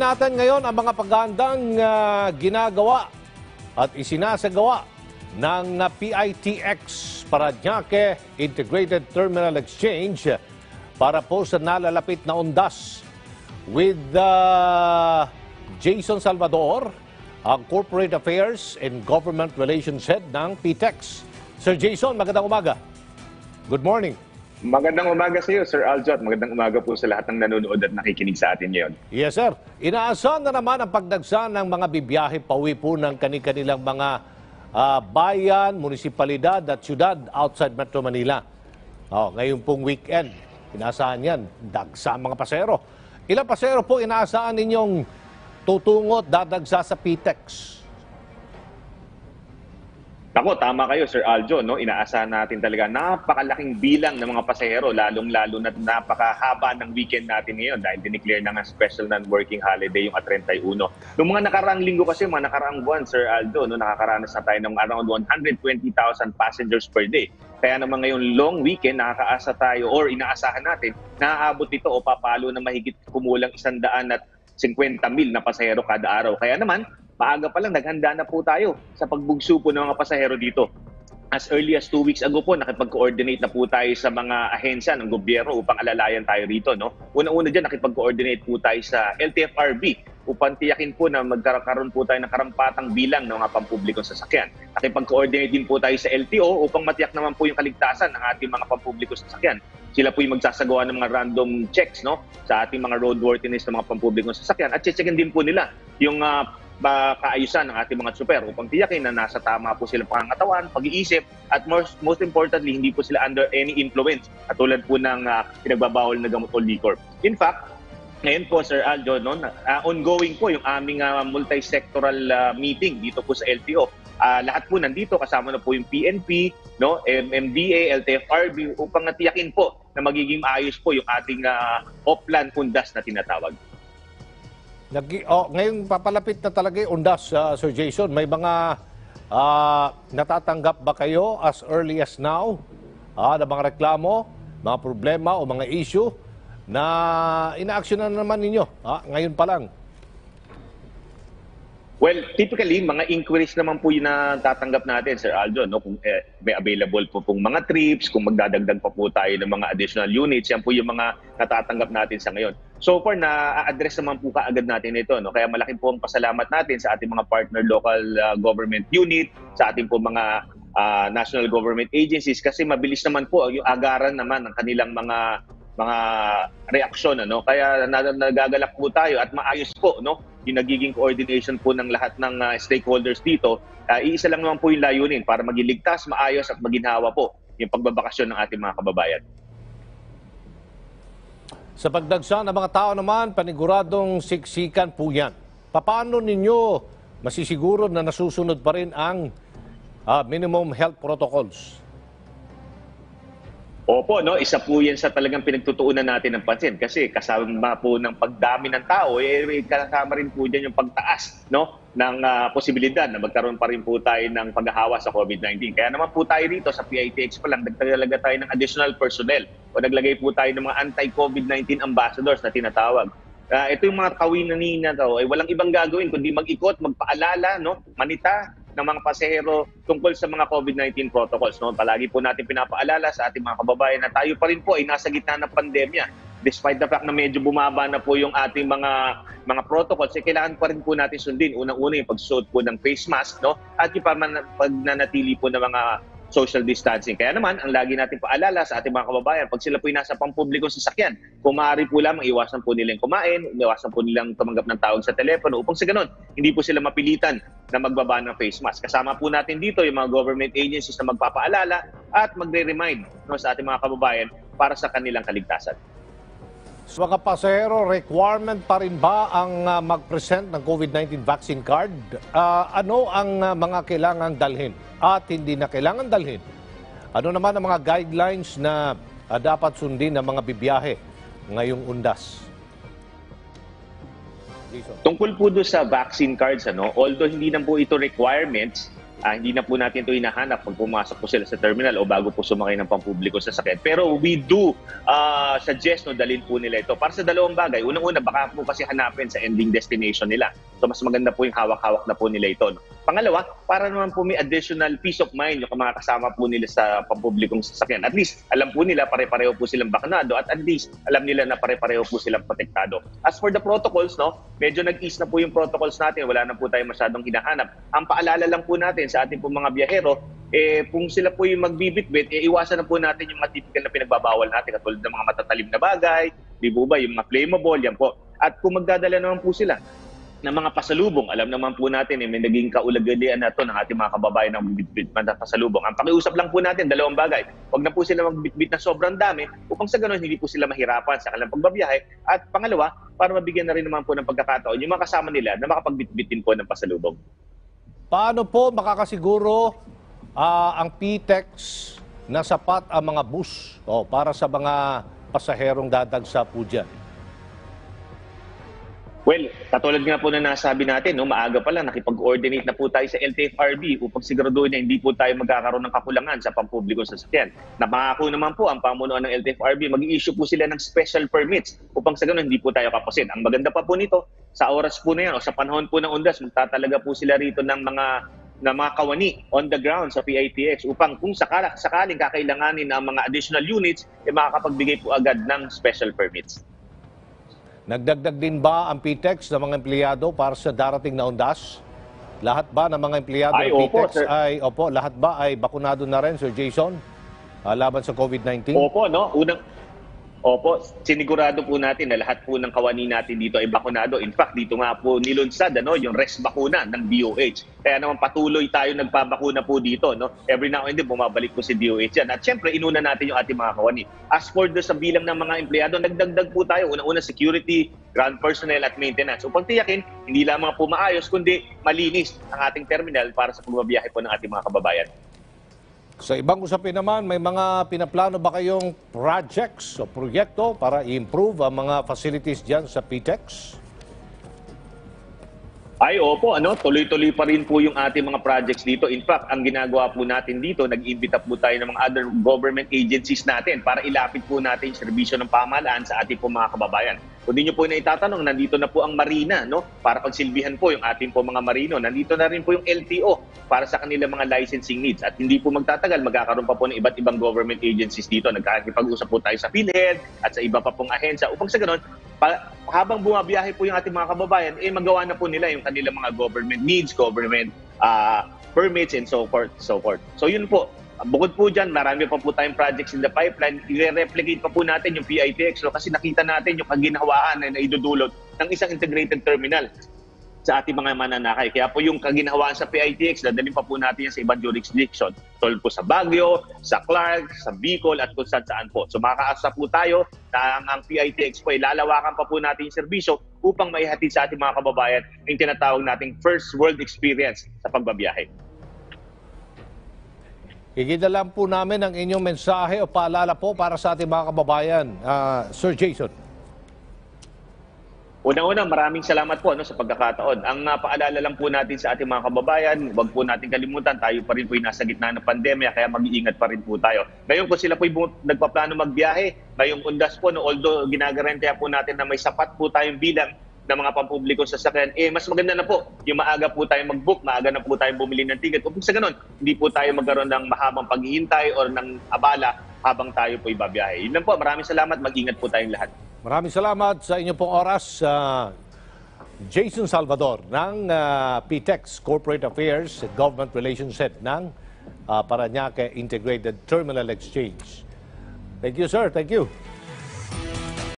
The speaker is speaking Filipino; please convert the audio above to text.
Natin ngayon ang mga paghandang ginagawa at isinasagawa ng PITX, Paranaque Integrated Terminal Exchange, para po sa nalalapit na Undas. With Jason Salvador, ang Corporate Affairs and Government Relations Head ng PITX. Sir Jason, magandang umaga. Good morning. Magandang umaga sa iyo, Sir Aljot. Magandang umaga po sa lahat ng nanonood at nakikinig sa atin ngayon. Yes, sir. Inaasahan na naman ang pagdagsa ng mga bibiyahe pauwi po ng kanilang mga bayan, munisipalidad at syudad outside Metro Manila. Oh, ngayon pong weekend, inaasahan yan, dagsa ang mga pasero. Ilang pasero po inaasahan ninyong tutungo at dadagsa sa PITX? Ako, tama kayo, Sir Aljo, no? Inaasahan natin talaga napakalaking bilang ng mga pasahero, lalong-lalo na napakahaba ng weekend natin ngayon dahil dineclare na nga special non-working holiday yung at-31. Noong mga nakaraang linggo kasi, mga nakaraang buwan, Sir Aljo, no? Nakakaranas na tayo ng around 120,000 passengers per day. Kaya naman ngayong long weekend, nakakaasa tayo or inaasahan natin, naaabot ito o papalo na mahigit kumulang 150,000 na pasahero kada araw. Kaya naman, maaga pa lang, naghanda na po tayo sa pagbugso po ng mga pasahero dito. As early as 2 weeks ago po, nakipag-coordinate na po tayo sa mga ahensya ng gobyerno upang alalayan tayo rito. No? Una-una dyan, nakipag-coordinate po tayo sa LTFRB upang tiyakin po na magkakaroon po tayo ng karampatang bilang ng mga pampublikong sasakyan. Nakipag-coordinate din po tayo sa LTO upang matiyak naman po yung kaligtasan ng ating mga pampublikong sasakyan. Sila po yung magsasagawa ng mga random checks, no, sa ating mga roadworthiness ng mga pampublikong sasakyan at checkin din po nila yung kaayusan ng ating mga tsuper upang tiyakin na nasa tama po silang pangangatawan, pag-iisip at most importantly, hindi po sila under any influence at tulad po ng pinagbabawal na gamot o liquor. In fact, ngayon po, Sir Aljo, no, ongoing po yung aming multi-sectoral meeting dito po sa LTO. Lahat po nandito, kasama na po yung PNP, no, MMDA, LTFRB upang tiyakin po na magiging maayos po yung ating off-plan Undas na tinatawag. Ngayon papalapit na talaga yung Undas, Sir Jason. May mga natatanggap ba kayo as early as now na mga reklamo, mga problema o mga issue na inaaksyonan na naman ninyo ngayon pa lang? Well, typically, mga inquiries naman po yung natatanggap natin, Sir Aljo, no? Kung may available po pong mga trips, kung magdadagdag pa po tayo ng mga additional units, yan po yung mga natatanggap natin sa ngayon. So far, na-address naman po kaagad natin ito, no? Kaya malaking po ang pasalamat natin sa ating mga partner local government unit, sa ating po mga national government agencies, kasi mabilis naman po yung agaran naman ng kanilang mga reaksyon, ano? Kaya nagagalak po tayo at maayos po, no, yung nagiging coordination po ng lahat ng stakeholders dito. Iisa lang naman po yung layunin para maging ligtas, maayos at maginhawa po yung pagbabakasyon ng ating mga kababayan. Sa pagdagsa ng mga tao naman, paniguradong siksikan po yan. Paano ninyo masisiguro na nasusunod pa rin ang minimum health protocols? Opo, no? Isa po yan sa talagang pinagtutuunan natin ng pansin kasi kasama po ng pagdami ng tao, kasama rin po dyan yung pagtaas, no, ng posibilidad na magkaroon pa rin po tayo ng paghahawa sa COVID-19. Kaya naman po tayo rito sa PITX pa lang, nagtalaga tayo ng additional personnel o naglagay po tayo ng mga anti-COVID-19 ambassadors na tinatawag. Ito yung mga kawinanina to, ay walang ibang gagawin kundi mag-ikot, magpaalala, no, manita ng mga pasahero tungkol sa mga COVID-19 protocols. No? Palagi po natin pinapaalala sa ating mga kababayan na tayo pa rin po ay nasa gitna ng pandemya. Despite the fact na medyo bumaba na po yung ating mga protocols, eh, kailangan pa rin po natin sundin. Unang-una yung pagsuot po ng face mask, no, at yung pagnanatili po ng mga social distancing. Kaya naman, ang lagi natin paalala sa ating mga kababayan, pag sila po ay nasa pampublikong sasakyan, kung maaari po lamang, iwasan po nilang kumain, iwasan po nilang tumanggap ng tawag sa telepono, upang sa ganun, hindi po sila mapilitan na magbaba ng face mask. Kasama po natin dito yung mga government agencies na magpapaalala at magre-remind, no, sa ating mga kababayan para sa kanilang kaligtasan. Sa mga pasahero, requirement pa rin ba ang mag-present ng COVID-19 vaccine card? Ano ang mga kailangan dalhin at hindi na kailangan dalhin? Ano naman ang mga guidelines na dapat sundin ng mga bibiyahe ngayong Undas? Tungkol po doon sa vaccine cards, ano, although hindi na po ito requirements, Hindi na po natin ito hinahanap pag pumasok po sila sa terminal o bago po sumakay ng pampubliko sa sakit. Pero we do suggest no, dalhin po nila ito para sa dalawang bagay. Unang-una, baka po kasi hanapin sa ending destination nila. So mas maganda po yung hawak-hawak na po nila ito. No? Pangalawa, para naman po may additional peace of mind yung mga kasama po nila sa pampublikong sasakyan. At least, alam po nila pare-pareho po silang bakanado at least, alam nila na pare-pareho po silang protektado. As for the protocols, no, medyo nag-ease na po yung protocols natin. Wala na po tayo masyadong hinahanap. Ang paalala lang po natin sa ating po mga biyahero, kung sila po yung magbibitbit, iwasan na po natin yung mga typical na pinagbabawal natin katulad ng mga matatalim na bagay, di po ba, yung mga flammable, yan po. At kung magdadala naman po sila ng mga pasalubong, alam naman po natin may naging kaulagalian na ito ng ating mga kababayan ng bitbit na pasalubong. Ang pakiusap lang po natin, dalawang bagay. Huwag na po sila magbitbit na sobrang dami upang sa ganun hindi po sila mahirapan sa kanilang pagbabiyahe. At pangalawa, para mabigyan na rin naman po ng pagkakataon yung mga kasama nila na makapagbitbitin po ng pasalubong. Paano po makakasiguro ang PITX na sapat ang mga bus para sa mga pasaherong dadagsa po dyan? Well, katulad nga po na nasabi natin, no, maaga pa lang nakipag-coordinate na po tayo sa LTFRB upang siguraduhin na hindi po tayo magkakaroon ng kakulangan sa pampublikong sasakyan. Napangako naman po ang pamunuan ng LTFRB, mag-i-issue po sila ng special permits upang sa ganun hindi po tayo kapasin. Ang maganda pa po nito, sa oras po na yan o sa panahon po ng Undas, magtatalaga po sila rito ng mga kawani on the ground sa PITX upang kung sakaling kakailanganin ng mga additional units, makakapagbigay po agad ng special permits. Nagdagdag din ba ang PITX ng mga empleyado para sa darating na Undas? Lahat ba ng mga empleyado ng PITX lahat ba ay bakunado na rin, Sir Jason, laban sa COVID-19? Opo, no? Opo, sinigurado po natin na lahat po ng kawani natin dito ay bakunado. In fact, dito nga po nilunsad yung rest bakuna ng DOH. Kaya naman patuloy tayo nagpabakuna po dito. No? Every now and then, bumabalik po si DOH yan. At syempre, inuna natin yung ating mga kawani. As for the sa bilang ng mga empleyado, nagdagdag po tayo. Una-una, security, ground personnel at maintenance. Upang tiyakin, hindi lamang po maayos, kundi malinis ang ating terminal para sa pagbabiyahe po ng ating mga kababayan. Sa ibang usapin naman, may mga pinaplano ba kayong projects o proyekto para i-improve ang mga facilities dyan sa PITX? Ay, opo. Tuloy-tuloy pa rin po yung ating mga projects dito. In fact, ang ginagawa po natin dito, nag-imbita po tayo ng mga other government agencies natin para ilapit po natin yung serbisyo ng pamahalaan sa ating po mga kababayan. Kung di nyo po na itatanong, nandito na po ang Marina, no? Para pagsilbihan po yung ating po mga marino. Nandito na rin po yung LTO para sa kanila mga licensing needs. At hindi po magtatagal, magkakaroon pa po ng iba't ibang government agencies dito. Nagkakipag-usap po tayo sa PhilHealth at sa iba pa pong ahensya. Upang sa ganun, habang bumabiyahe po yung ating mga kababayan, magawa na po nila yung kanilang mga government needs, government permits, and so forth, so forth. So yun po. Bukod po dyan, marami pa po tayong projects in the pipeline. I-replicate pa po natin yung PITX kasi nakita natin yung kaginhawaan na idudulot ng isang integrated terminal sa ating mga mananakay. Kaya po yung kaginhawaan sa PITX, dadalhin pa po natin yan sa ibang jurisdiction. Tol po sa Baguio, sa Clark, sa Bicol at kung saan po. So makakaasa po tayo na ang PITX po ay lalawakan pa po natin yung serbisyo upang maihatid sa ating mga kababayan yung tinatawag nating first world experience sa pagbabiyahe. Igidala lang po namin ang inyong mensahe o paalala po para sa ating mga kababayan, Sir Jason. Una-una, maraming salamat po sa pagkakataon. Ang paalala lang po natin sa ating mga kababayan, huwag po natin kalimutan, tayo pa rin po nasa gitna ng pandemya, kaya mag-iingat pa rin po tayo. Ngayon po sila po nagpaplano magbiyahe, ngayong Undas po, although ginagarantya po natin na may sapat po tayong bilang ng mga pampublikong sasakyan, mas maganda na po yung maaga po tayo mag-book, maaga na po tayo bumili ng ticket. Kung sa ganun, hindi po tayo magkaroon ng mahabang paghihintay o ng abala habang tayo po ibabiyahe. Yun lang po, maraming salamat, mag-ingat po tayong lahat. Maraming salamat sa inyo pong oras, Jason Salvador ng PITX Corporate Affairs at Government Relations Head ng Paranaque Integrated Terminal Exchange. Thank you, sir. Thank you.